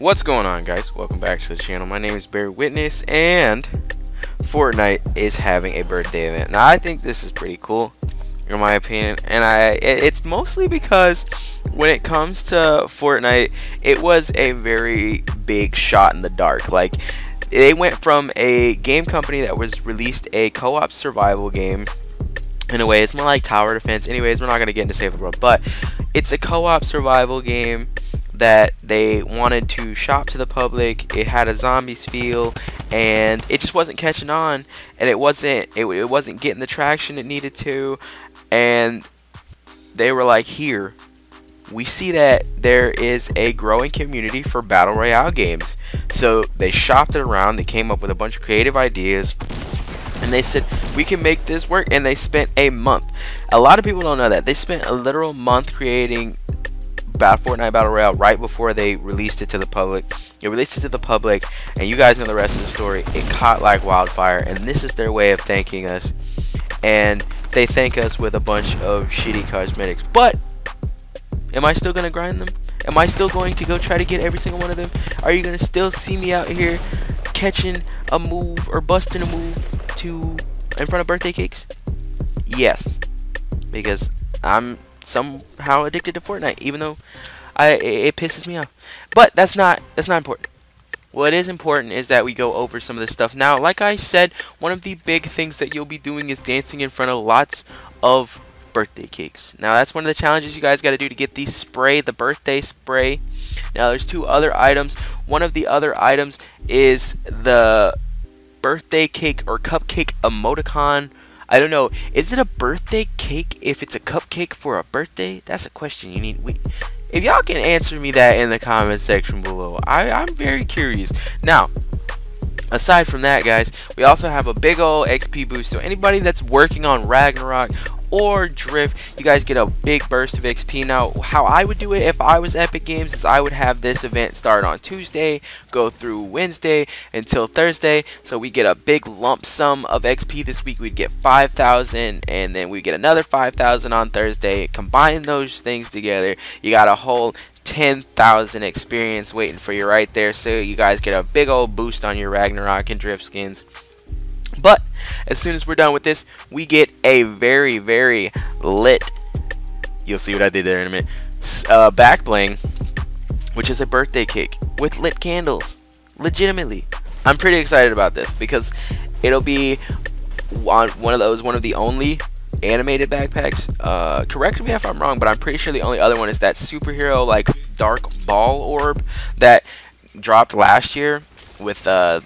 What's going on, guys? Welcome back to the channel. My name is Barry Witness, and Fortnite is having a birthday event. Now, I think this is pretty cool, in my opinion, and it's mostly because when it comes to Fortnite, it was a very big shot in the dark. Like, they went from a game company that was released a co-op survival game. In a way, it's more like tower defense. Anyways, we're not going to get into Save the World, but it's a co-op survival game that they wanted to shop to the public. It had a zombies feel, and it just wasn't catching on, and it wasn't getting the traction it needed to. And they were like, here, we see that there is a growing community for battle royale games. So they shopped it around. They came up with a bunch of creative ideas, and they said, we can make this work. And they spent a month. A lot of people don't know that they spent a literal month creating Fortnite Battle Royale right before they released it to the public. They released it to the public, and you guys know the rest of the story. It caught like wildfire, and this is their way of thanking us. And they thank us with a bunch of shitty cosmetics. But am I still going to grind them? Am I still going to go try to get every single one of them? Are you going to still see me out here catching a move or busting a move in front of birthday cakes? Yes, because I'm somehow addicted to Fortnite, even though it pisses me off. But that's not important. What is important is that we go over some of this stuff. Now, like I said, one of the big things that you'll be doing is dancing in front of lots of birthday cakes. Now, that's one of the challenges you guys got to do to get the spray, the birthday spray. Now, there's two other items. One of the other items is the birthday cake or cupcake emoticon. I don't know. Is it a birthday cake if it's a cupcake for a birthday? That's a question you need. If y'all can answer me that in the comment section below, I'm very curious. Now, aside from that, guys, we also have a big old XP boost. So anybody that's working on Ragnarok or Drift, you guys get a big burst of XP. Now, how I would do it if I was Epic Games is I would have this event start on Tuesday, go through Wednesday until Thursday, so we get a big lump sum of XP. This week we'd get 5,000, and then we get another 5,000 on Thursday. Combine those things together, you got a whole 10,000 experience waiting for you right there. So you guys get a big old boost on your Ragnarok and Drift skins. But as soon as we're done with this, we get a very, very lit, you'll see what I did there in a minute, back bling, which is a birthday cake with lit candles. Legitimately, I'm pretty excited about this because it'll be one of the only animated backpacks. Correct me if I'm wrong, but I'm pretty sure the only other one is that superhero like dark ball orb that dropped last year with I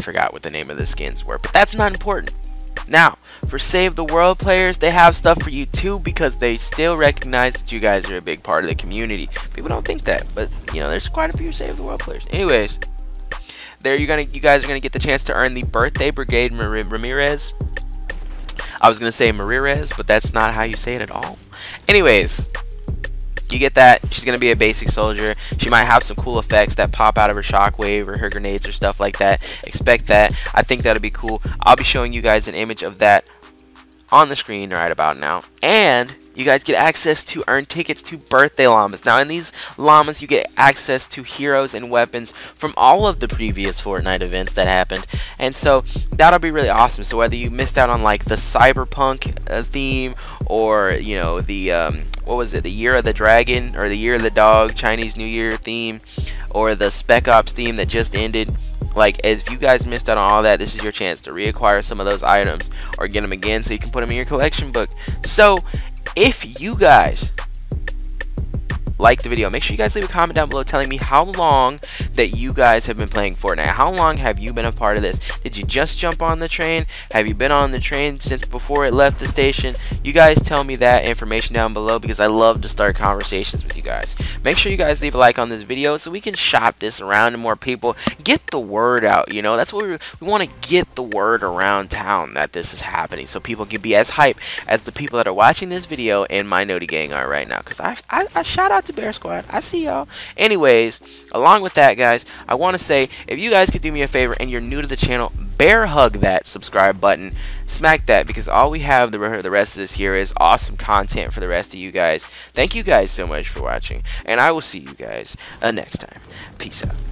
forgot what the name of the skins were, but that's not important. Now, for Save the World players, they have stuff for you too, because they still recognize that you guys are a big part of the community. People don't think that, but you know, there's quite a few Save the World players. Anyways, there you guys are gonna get the chance to earn the Birthday Brigade Ramirez. I was gonna say Ramirez, but that's not how you say it at all. Anyways, you get that. She's gonna be a basic soldier. She might have some cool effects that pop out of her shockwave or her grenades or stuff like that. Expect that. I think that'll be cool. I'll be showing you guys an image of that on the screen right about now. And you guys get access to earn tickets to birthday llamas. Now, in these llamas, you get access to heroes and weapons from all of the previous Fortnite events that happened. And so that'll be really awesome. So whether you missed out on like the cyberpunk theme, or you know, the what was it, the Year of the Dragon or the Year of the Dog Chinese New Year theme, or the Spec Ops theme that just ended, like, as you guys missed out on all that, this is your chance to reacquire some of those items or get them again so you can put them in your collection book. So if you guys like the video, make sure you guys leave a comment down below telling me how long that you guys have been playing Fortnite. How long have you been a part of this? Did you just jump on the train? Have you been on the train since before it left the station? You guys tell me that information down below, because I love to start conversations with you guys. Make sure you guys leave a like on this video so we can shop this around to more people. Get the word out, you know. That's what we want to get the word around town that this is happening, so people can be as hype as the people that are watching this video and my Noti gang are right now. Because I shout out to Bear Squad. I see y'all. Anyways, along with that, guys, I want to say, if you guys could do me a favor and you're new to the channel, bear hug that subscribe button, smack that, because all we have the rest of this year is awesome content for the rest of you guys. Thank you guys so much for watching, and I will see you guys next time. Peace out.